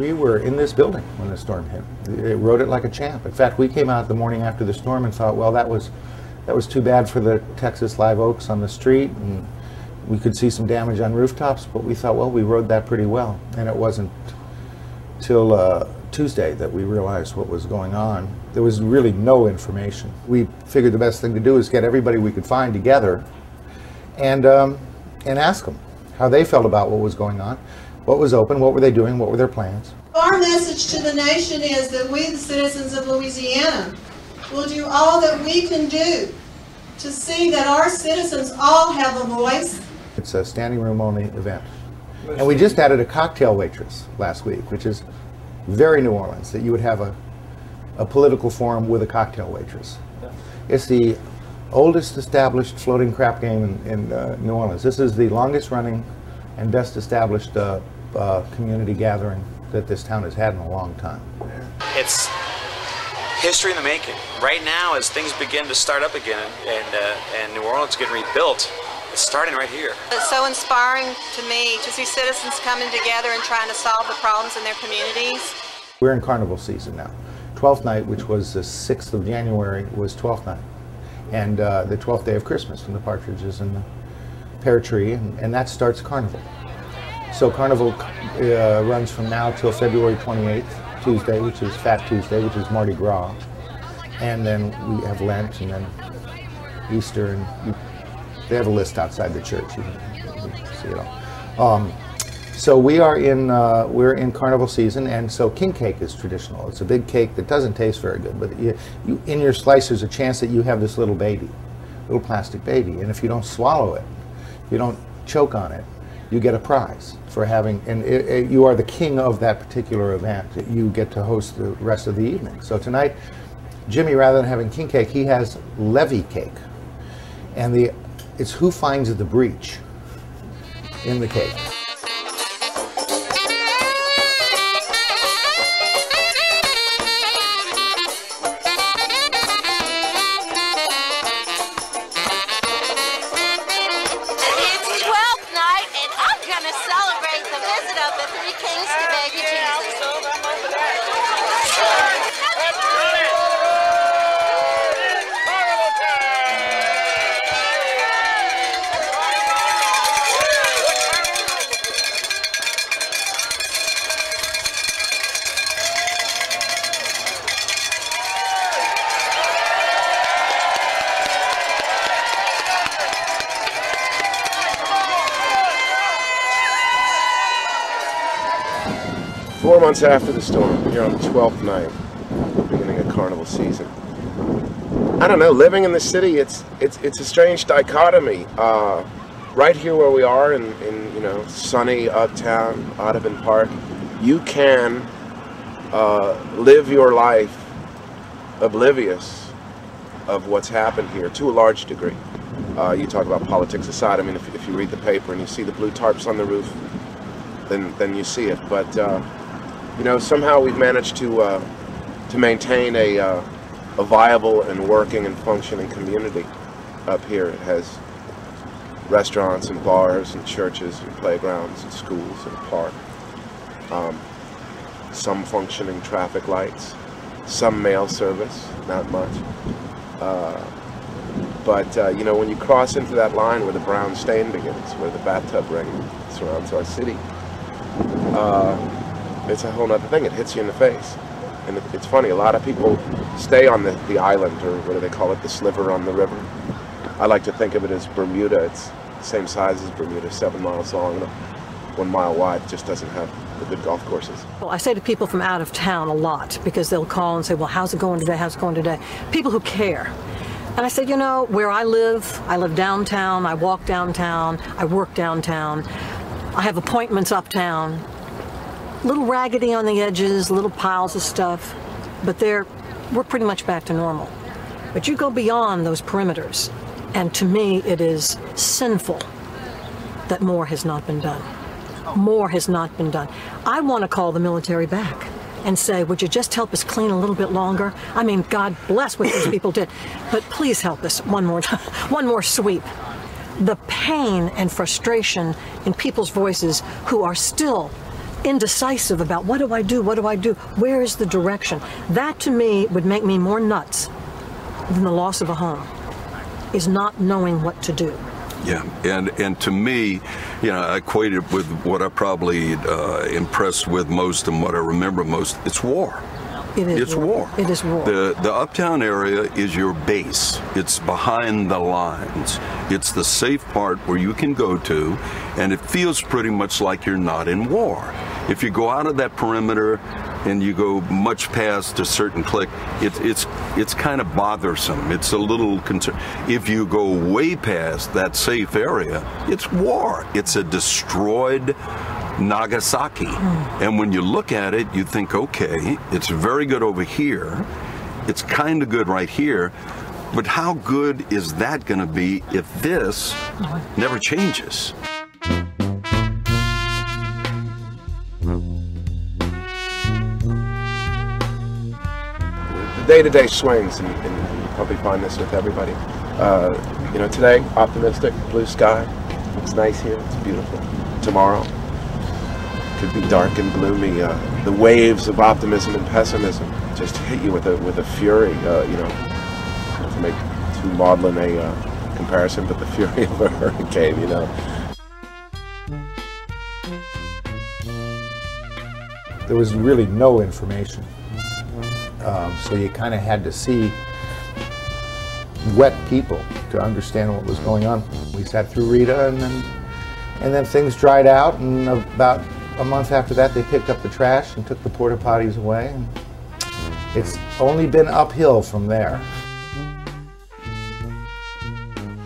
We were in this building when the storm hit. It rode it like a champ. In fact, we came out the morning after the storm and thought, well, that was too bad for the Texas live oaks on the street, and we could see some damage on rooftops, but we thought, well, we rode that pretty well. And it wasn't till Tuesday that we realized what was going on. There was really no information. We figured the best thing to do is get everybody we could find together and ask them how they felt about what was going on. What was open? What were they doing? What were their plans? Our message to the nation is that we, the citizens of Louisiana, will do all that we can do to see that our citizens all have a voice. It's a standing room only event. And we just added a cocktail waitress last week, which is very New Orleans, that you would have a political forum with a cocktail waitress. It's the oldest established floating crap game in New Orleans. This is the longest running and best established community gathering that this town has had in a long time. It's history in the making. Right now, as things begin to start up again and New Orleans getting rebuilt, it's starting right here. It's so inspiring to me to see citizens coming together and trying to solve the problems in their communities. We're in carnival season now. 12th night, which was the 6th of January, was 12th night. And the 12th day of Christmas from the partridges and the pear tree, and that starts Carnival. So Carnival runs from now till February 28th, Tuesday, which is Fat Tuesday, which is Mardi Gras, and then we have Lent and then Easter, and they have a list outside the church. You can see it all. So we are in Carnival season, and so king cake is traditional. It's a big cake that doesn't taste very good, but you in your slice there's a chance that you have this little baby, little plastic baby, and if you don't swallow it, you don't choke on it, you get a prize for having, and you are the king of that particular event. You get to host the rest of the evening. So tonight, Jimmy, rather than having king cake, he has levy cake. And it's who finds the breach in the cake. Four months after the storm, here on the 12th night, beginning of carnival season. I don't know, living in the city, it's a strange dichotomy. Right here where we are in you know, sunny uptown Audubon Park, you can live your life oblivious of what's happened here to a large degree. You talk about politics aside. I mean, if you read the paper and you see the blue tarps on the roof, then you see it. But you know, somehow we've managed to maintain a viable and working and functioning community up here. It has restaurants and bars and churches and playgrounds and schools and a park, some functioning traffic lights, some mail service, not much. But you know, when you cross into that line where the brown stain begins, where the bathtub ring surrounds our city, it's a whole other thing. It hits you in the face. And it's funny, a lot of people stay on the island, or what do they call it, the sliver on the river. I like to think of it as Bermuda. It's the same size as Bermuda, 7 miles long, 1 mile wide. It just doesn't have the good golf courses. Well, I say to people from out of town a lot, because they'll call and say, well, how's it going today, how's it going today? People who care. And I said, you know, where I live downtown, I walk downtown, I work downtown, I have appointments uptown. Little raggedy on the edges, little piles of stuff, but we're pretty much back to normal. But you go beyond those perimeters, and to me it is sinful that more has not been done. More has not been done. I want to call the military back and say, would you just help us clean a little bit longer? I mean, God bless what these people did, but please help us one more sweep. The pain and frustration in people's voices who are still indecisive about what do I do, where is the direction. That to me would make me more nuts than the loss of a home, is not knowing what to do. Yeah, and to me, you know, I equate it with what I probably impressed with most and what I remember most. It's war. It is war. The uptown area is your base. It's behind the lines. It's the safe part where you can go to, and it feels pretty much like you're not in war. If you go out of that perimeter and you go much past a certain clique, it's kind of bothersome. It's a little concern. If you go way past that safe area, it's war. It's a destroyed Nagasaki. And when you look at it, you think, okay, it's very good over here. It's kind of good right here. But how good is that going to be if this never changes? Day-to-day swings, and you probably find this with everybody. You know, today, optimistic, blue sky. It's nice here. It's beautiful. Tomorrow could be dark and gloomy. The waves of optimism and pessimism just hit you with a fury. You know, not to make too maudlin a comparison, but the fury of a hurricane. You know, there was really no information. So you kind of had to see wet people to understand what was going on. We sat through Rita, and then things dried out, and about a month after that they picked up the trash and took the porta potties away. It's only been uphill from there.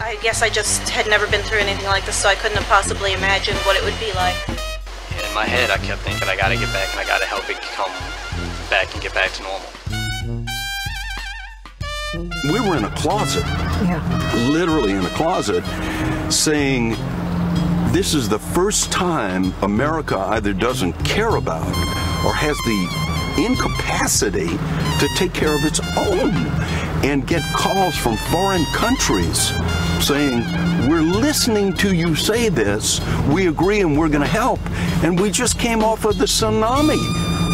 I guess I just had never been through anything like this, so I couldn't have possibly imagined what it would be like. And in my head I kept thinking, I gotta get back and I gotta help it come back and get back to normal. We were in a closet, yeah. Literally in a closet, saying this is the first time America either doesn't care about or has the incapacity to take care of its own, and get calls from foreign countries saying, we're listening to you say this, we agree and we're gonna help. And we just came off of the tsunami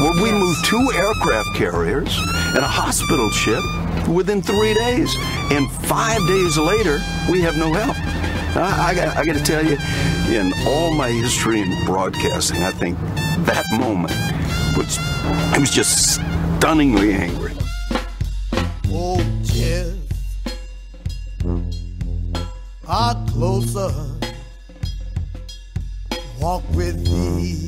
where we moved 2 aircraft carriers and a hospital ship within 3 days, and 5 days later we have no help. I got to tell you, in all my history in broadcasting, I think that moment was, I was just stunningly angry. Oh, Jeff, are closer, walk with me.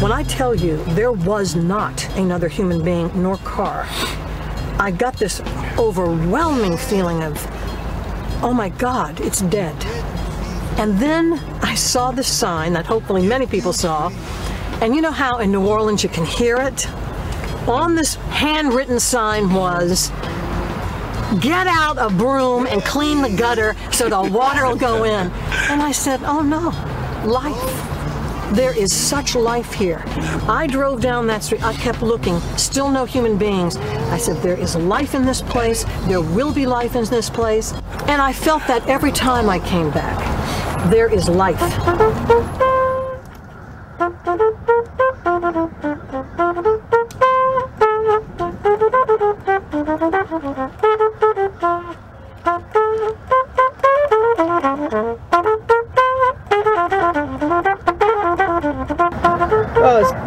When I tell you there was not another human being nor car, I got this overwhelming feeling of, oh my God, it's dead. And then I saw the sign that hopefully many people saw, and you know how in New Orleans you can hear it? On this handwritten sign was, get out a broom and clean the gutter so the water will go in. And I said, oh no, life. There is such life here. I drove down that street, I kept looking, still no human beings. I said, there is life in this place, there will be life in this place. And I felt that every time I came back. There is life. Well,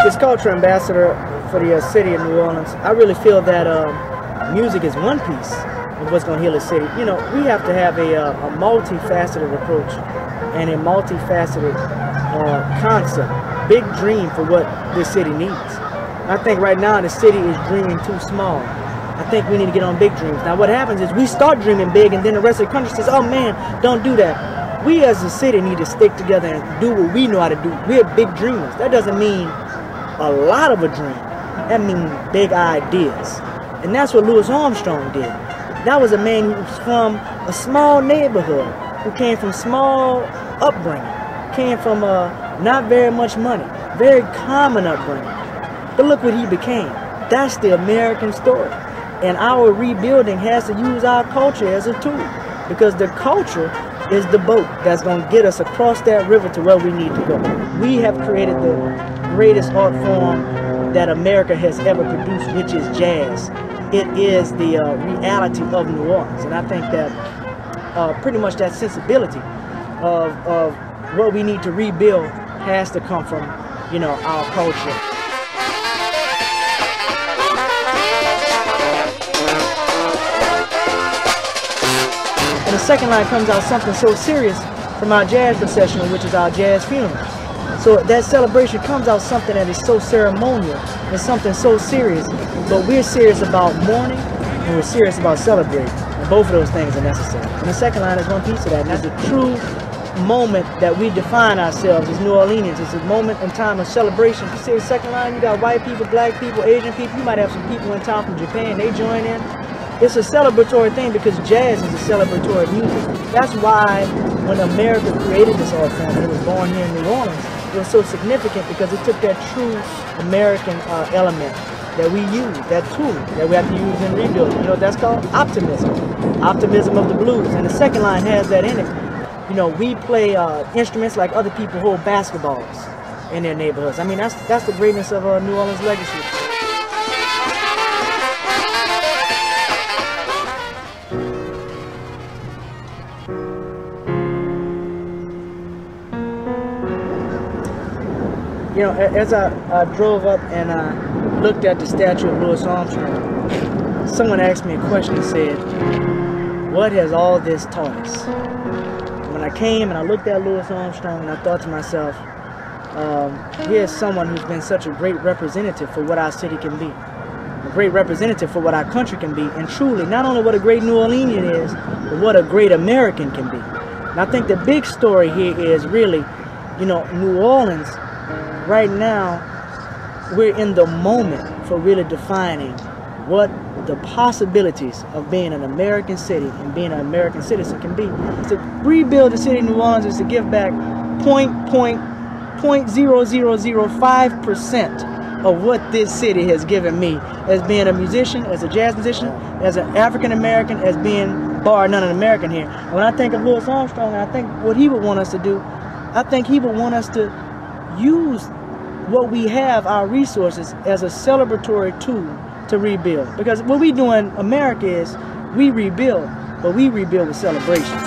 as culture ambassador for the city of New Orleans, I really feel that music is one piece of what's going to heal the city. You know, we have to have a multifaceted approach and a multifaceted concept, big dream for what this city needs. I think right now the city is dreaming too small. I think we need to get on big dreams. Now what happens is we start dreaming big, and then the rest of the country says, oh man, don't do that. We as a city need to stick together and do what we know how to do. We're big dreamers. That doesn't mean a lot of a dream. That means big ideas. And that's what Louis Armstrong did. That was a man who was from a small neighborhood, who came from small upbringing, came from not very much money, very common upbringing. But look what he became. That's the American story. And our rebuilding has to use our culture as a tool, because the culture is the boat that's going to get us across that river to where we need to go. We have created the greatest art form that America has ever produced, which is jazz. It is the reality of New Orleans, and I think that pretty much that sensibility of what we need to rebuild has to come from, you know, our culture. The second line comes out something so serious from our jazz procession, which is our jazz funeral. So that celebration comes out something that is so ceremonial and something so serious, but we're serious about mourning and we're serious about celebrating, and both of those things are necessary. And the second line is one piece of that, and that's a true moment that we define ourselves as New Orleanians. It's a moment in time of celebration. You see the second line, you got white people, black people, Asian people, you might have some people in town from Japan, they join in. It's a celebratory thing because jazz is a celebratory music. That's why when America created this art form, it was born here in New Orleans, it was so significant because it took that true American element that we use, that tool that we have to use in rebuilding. You know, that's called optimism. Optimism of the blues. And the second line has that in it. You know, we play instruments like other people hold basketballs in their neighborhoods. I mean, that's the greatness of New Orleans legacy. You know, as I drove up and I looked at the statue of Louis Armstrong, someone asked me a question and said, what has all this taught us? When I came and I looked at Louis Armstrong and I thought to myself, here's someone who's been such a great representative for what our city can be, a great representative for what our country can be, and truly, not only what a great New Orleanian is, but what a great American can be. And I think the big story here is really, you know, New Orleans, right now, we're in the moment for really defining what the possibilities of being an American city and being an American citizen can be. To rebuild the city of New Orleans is to give back 0.0005% of what this city has given me as being a musician, as a jazz musician, as an African American, as being bar none an American here. When I think of Louis Armstrong, I think what he would want us to do, I think he would want us to use what we have, our resources, as a celebratory tool to rebuild. Because what we do in America is we rebuild, but we rebuild with celebration.